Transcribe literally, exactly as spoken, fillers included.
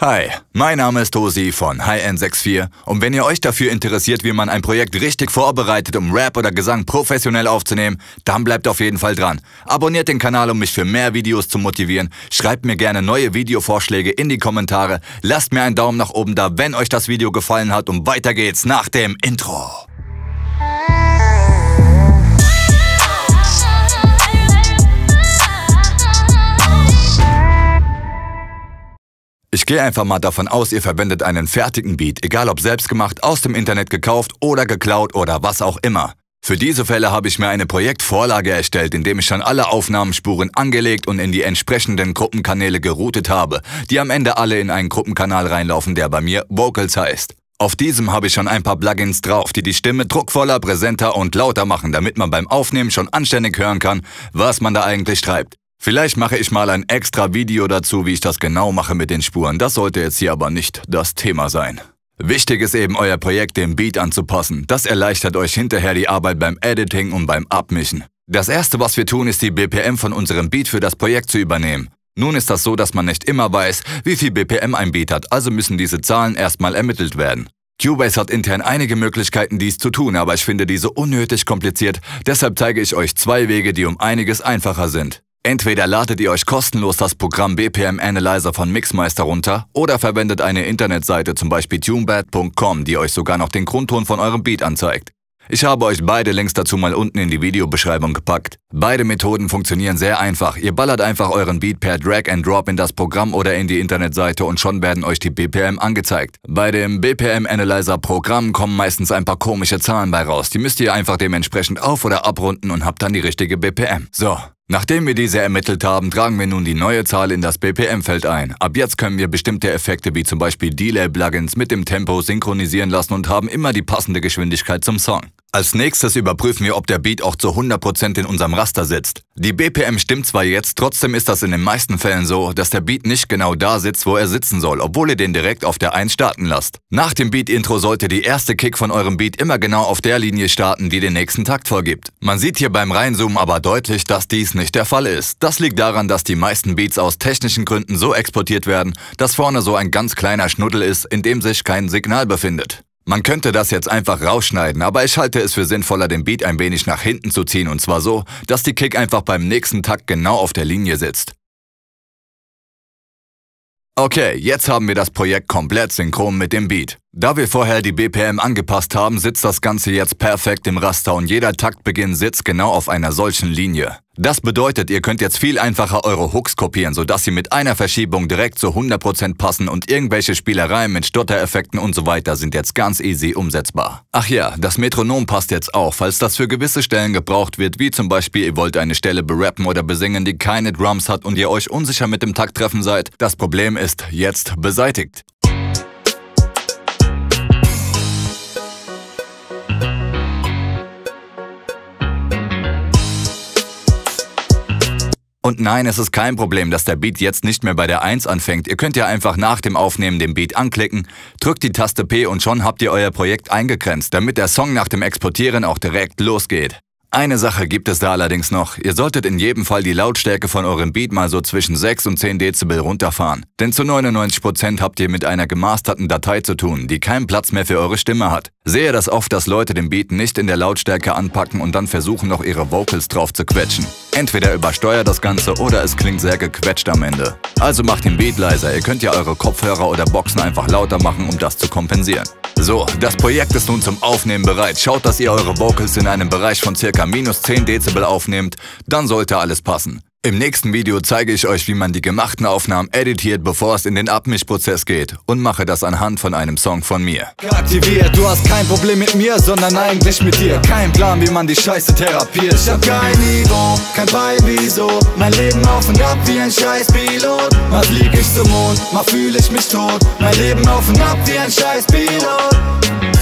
Hi, mein Name ist Dozi von H N vierundsechzig und wenn ihr euch dafür interessiert, wie man ein Projekt richtig vorbereitet, um Rap oder Gesang professionell aufzunehmen, dann bleibt auf jeden Fall dran. Abonniert den Kanal, um mich für mehr Videos zu motivieren. Schreibt mir gerne neue Videovorschläge in die Kommentare. Lasst mir einen Daumen nach oben da, wenn euch das Video gefallen hat und weiter geht's nach dem Intro. Ich gehe einfach mal davon aus, ihr verwendet einen fertigen Beat, egal ob selbstgemacht, aus dem Internet gekauft oder geklaut oder was auch immer. Für diese Fälle habe ich mir eine Projektvorlage erstellt, indem ich schon alle Aufnahmenspuren angelegt und in die entsprechenden Gruppenkanäle geroutet habe, die am Ende alle in einen Gruppenkanal reinlaufen, der bei mir Vocals heißt. Auf diesem habe ich schon ein paar Plugins drauf, die die Stimme druckvoller, präsenter und lauter machen, damit man beim Aufnehmen schon anständig hören kann, was man da eigentlich schreibt. Vielleicht mache ich mal ein extra Video dazu, wie ich das genau mache mit den Spuren. Das sollte jetzt hier aber nicht das Thema sein. Wichtig ist eben, euer Projekt dem Beat anzupassen. Das erleichtert euch hinterher die Arbeit beim Editing und beim Abmischen. Das erste, was wir tun, ist die B P M von unserem Beat für das Projekt zu übernehmen. Nun ist das so, dass man nicht immer weiß, wie viel B P M ein Beat hat, also müssen diese Zahlen erstmal ermittelt werden. Cubase hat intern einige Möglichkeiten, dies zu tun, aber ich finde diese unnötig kompliziert. Deshalb zeige ich euch zwei Wege, die um einiges einfacher sind. Entweder ladet ihr euch kostenlos das Programm B P M Analyzer von Mixmeister runter oder verwendet eine Internetseite, zum Beispiel tunebat punkt com, die euch sogar noch den Grundton von eurem Beat anzeigt. Ich habe euch beide Links dazu mal unten in die Videobeschreibung gepackt. Beide Methoden funktionieren sehr einfach. Ihr ballert einfach euren Beat per Drag and Drop in das Programm oder in die Internetseite und schon werden euch die B P M angezeigt. Bei dem B P M Analyzer Programm kommen meistens ein paar komische Zahlen bei raus. Die müsst ihr einfach dementsprechend auf- oder abrunden und habt dann die richtige B P M. So. Nachdem wir diese ermittelt haben, tragen wir nun die neue Zahl in das B P M-Feld ein. Ab jetzt können wir bestimmte Effekte wie zum Beispiel Delay-Plugins mit dem Tempo synchronisieren lassen und haben immer die passende Geschwindigkeit zum Song. Als nächstes überprüfen wir, ob der Beat auch zu hundert Prozent in unserem Raster sitzt. Die B P M stimmt zwar jetzt, trotzdem ist das in den meisten Fällen so, dass der Beat nicht genau da sitzt, wo er sitzen soll, obwohl ihr den direkt auf der eins starten lasst. Nach dem Beat-Intro sollte die erste Kick von eurem Beat immer genau auf der Linie starten, die den nächsten Takt vorgibt. Man sieht hier beim Reinzoomen aber deutlich, dass dies nicht der Fall ist. Das liegt daran, dass die meisten Beats aus technischen Gründen so exportiert werden, dass vorne so ein ganz kleiner Schnuddel ist, in dem sich kein Signal befindet. Man könnte das jetzt einfach rausschneiden, aber ich halte es für sinnvoller, den Beat ein wenig nach hinten zu ziehen und zwar so, dass die Kick einfach beim nächsten Takt genau auf der Linie sitzt. Okay, jetzt haben wir das Projekt komplett synchron mit dem Beat. Da wir vorher die B P M angepasst haben, sitzt das Ganze jetzt perfekt im Raster und jeder Taktbeginn sitzt genau auf einer solchen Linie. Das bedeutet, ihr könnt jetzt viel einfacher eure Hooks kopieren, sodass sie mit einer Verschiebung direkt zu hundert Prozent passen und irgendwelche Spielereien mit Stottereffekten und so weiter sind jetzt ganz easy umsetzbar. Ach ja, das Metronom passt jetzt auch, falls das für gewisse Stellen gebraucht wird, wie zum Beispiel ihr wollt eine Stelle berappen oder besingen, die keine Drums hat und ihr euch unsicher mit dem Takt treffen seid. Das Problem ist jetzt beseitigt. Und nein, es ist kein Problem, dass der Beat jetzt nicht mehr bei der eins anfängt. Ihr könnt ja einfach nach dem Aufnehmen den Beat anklicken, drückt die Taste P und schon habt ihr euer Projekt eingegrenzt, damit der Song nach dem Exportieren auch direkt losgeht. Eine Sache gibt es da allerdings noch. Ihr solltet in jedem Fall die Lautstärke von eurem Beat mal so zwischen sechs und zehn Dezibel runterfahren. Denn zu neunundneunzig Prozent habt ihr mit einer gemasterten Datei zu tun, die keinen Platz mehr für eure Stimme hat. Sehe das oft, dass Leute den Beat nicht in der Lautstärke anpacken und dann versuchen noch ihre Vocals drauf zu quetschen. Entweder übersteuert das Ganze oder es klingt sehr gequetscht am Ende. Also macht den Beat leiser. Ihr könnt ja eure Kopfhörer oder Boxen einfach lauter machen, um das zu kompensieren. So, das Projekt ist nun zum Aufnehmen bereit. Schaut, dass ihr eure Vocals in einem Bereich von ca. minus zehn Dezibel aufnehmt, dann sollte alles passen. Im nächsten Video zeige ich euch, wie man die gemachten Aufnahmen editiert, bevor es in den Abmischprozess geht und mache das anhand von einem Song von mir. Aktiviert, du hast kein Problem mit mir, sondern eigentlich mit dir. Kein Plan, wie man die Scheiße therapiert. Ich hab kein Niveau, kein Bein, wieso? Mein Leben auf und ab wie ein Scheißpilot. Mal flieg ich zum Mond, mal fühle ich mich tot. Mein Leben auf und ab wie ein Scheißpilot.